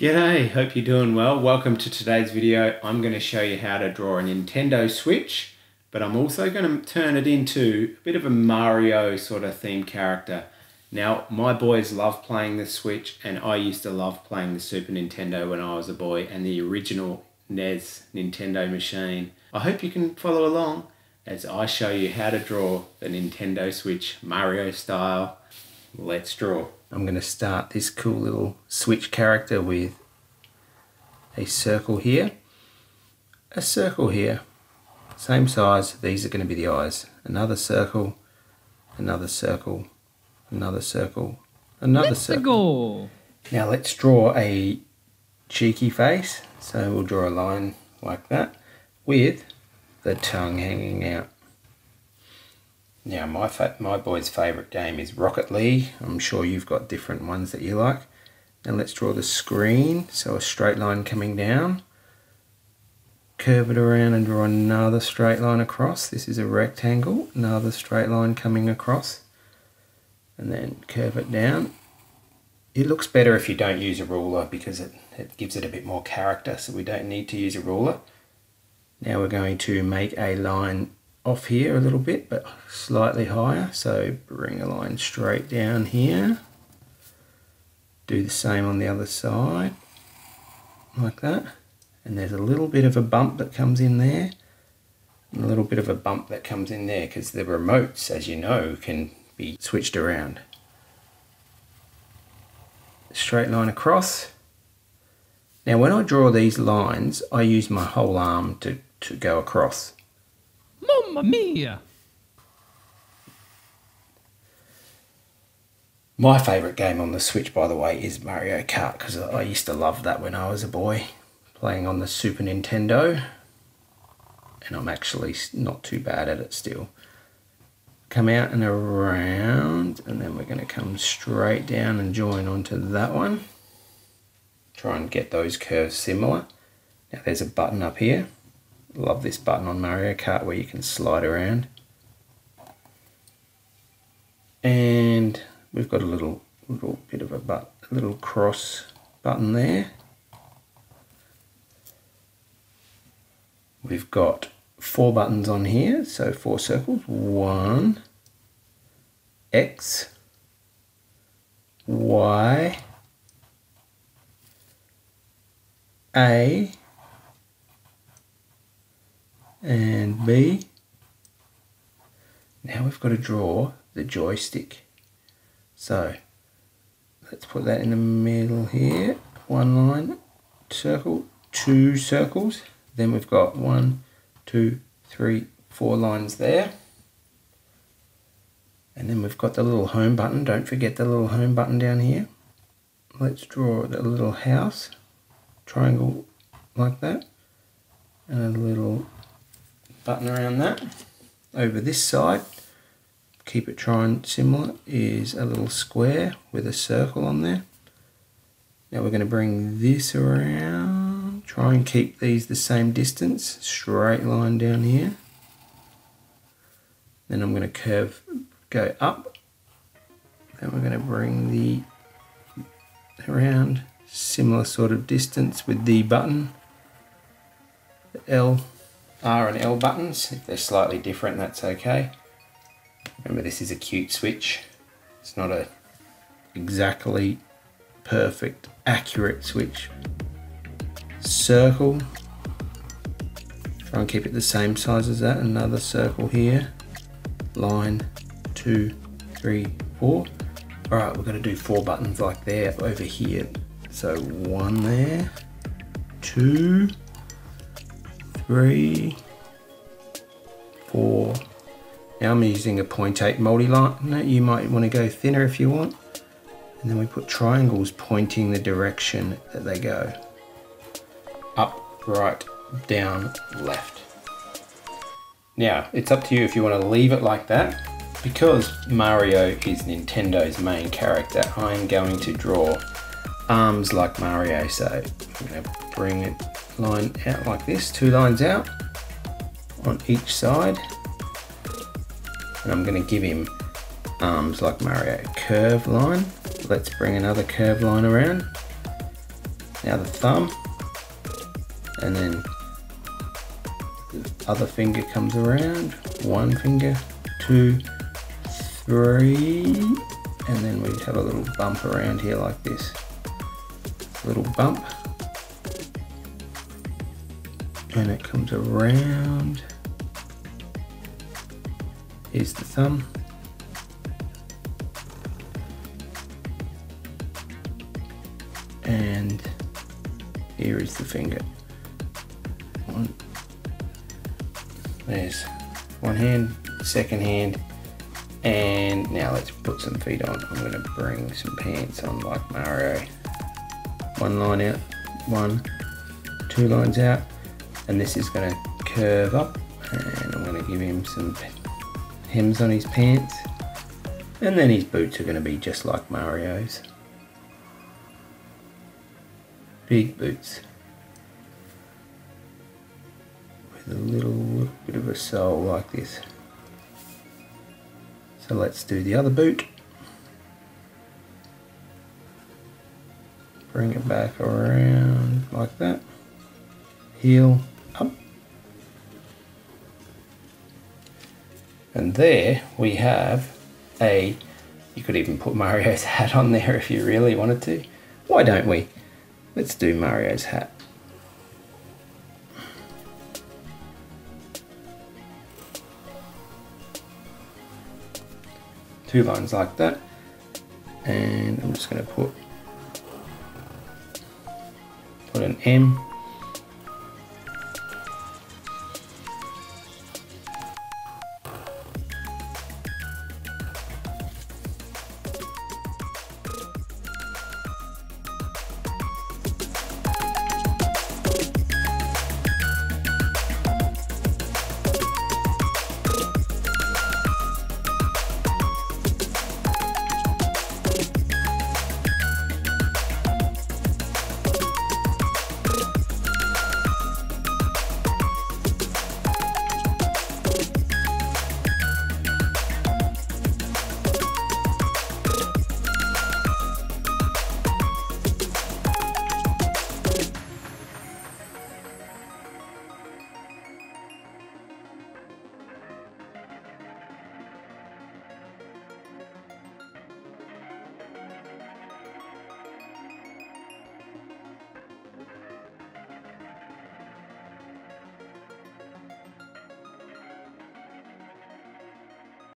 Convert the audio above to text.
G'day, hope you're doing well. Welcome to today's video. I'm going to show you how to draw a Nintendo Switch, but I'm also going to turn it into a bit of a Mario sort of themed character. Now, my boys love playing the Switch, and I used to love playing the Super Nintendo when I was a boy, and the original NES Nintendo machine. I hope you can follow along as I show you how to draw the Nintendo Switch Mario style. Let's draw. I'm going to start this cool little Switch character with a circle here, same size, these are going to be the eyes, another circle, another circle, another circle, another circle. Now let's draw a cheeky face, so we'll draw a line like that with the tongue hanging out. Now my boy's favourite game is Rocket League. I'm sure you've got different ones that you like. Now let's draw the screen. So a straight line coming down. Curve it around and draw another straight line across. This is a rectangle. Another straight line coming across. And then curve it down. It looks better if you don't use a ruler because it gives it a bit more character. So we don't need to use a ruler. Now we're going to make a line off here a little bit, but slightly higher, so bring a line straight down here, do the same on the other side like that, and there's a little bit of a bump that comes in there and a little bit of a bump that comes in there because the remotes, as you know, can be switched around. Straight line across. Now when I draw these lines I use my whole arm to go across. Mamma mia! My favourite game on the Switch, by the way, is Mario Kart, because I used to love that when I was a boy, playing on the Super Nintendo, and I'm actually not too bad at it still. Come out and around, and then we're going to come straight down and join onto that one. Try and get those curves similar. Now there's a button up here. Love this button on Mario Kart where you can slide around. And we've got a little bit of a little cross button there. We've got four buttons on here, so four circles. One, X, Y, A, and B. Now we've got to draw the joystick. So let's put that in the middle here. One line, circle, two circles. Then we've got 1, 2, 3, 4 lines there. And then we've got the little home button. Don't forget the little home button down here. Let's draw the little house, triangle like that, and a little button around that. Over this side, keep it trying similar, is a little square with a circle on there. Now we're going to bring this around, try and keep these the same distance, straight line down here. Then I'm going to curve, go up, and we're going to bring the around, similar sort of distance with the button, the L, R and L buttons. If they're slightly different, that's okay. Remember, this is a cute Switch. It's not a exactly perfect, accurate Switch. Circle. Try and keep it the same size as that. Another circle here. Line, 2, 3, 4. All right, we're going to do four buttons like there over here. So one there, 2, 3, 4. Now I'm using a 0.8 multi-liner. You might want to go thinner if you want. And then we put triangles pointing the direction that they go. Up, right, down, left. Now, it's up to you if you want to leave it like that. Because Mario is Nintendo's main character, I'm going to draw arms like Mario. So I'm going to bring it line out like this, two lines out on each side, and I'm going to give him arms like Mario. Curve line, let's bring another curve line around, Now the thumb, and then the other finger comes around, one finger, two, three, and then we have a little bump around here like this. Little bump, and it comes around. Here's the thumb. And here is the finger. There's one hand, second hand, and now let's put some feet on. I'm going to bring some pants on like Mario. One line out, one, two lines out, and this is going to curve up, and I'm going to give him some hems on his pants, and then his boots are going to be just like Mario's. Big boots with a little bit of a sole like this. So let's do the other boot. Bring it back around like that. Heel up. And there we have a, you could even put Mario's hat on there if you really wanted to. Why don't we? Let's do Mario's hat. Two lines like that. And I'm just going to put an M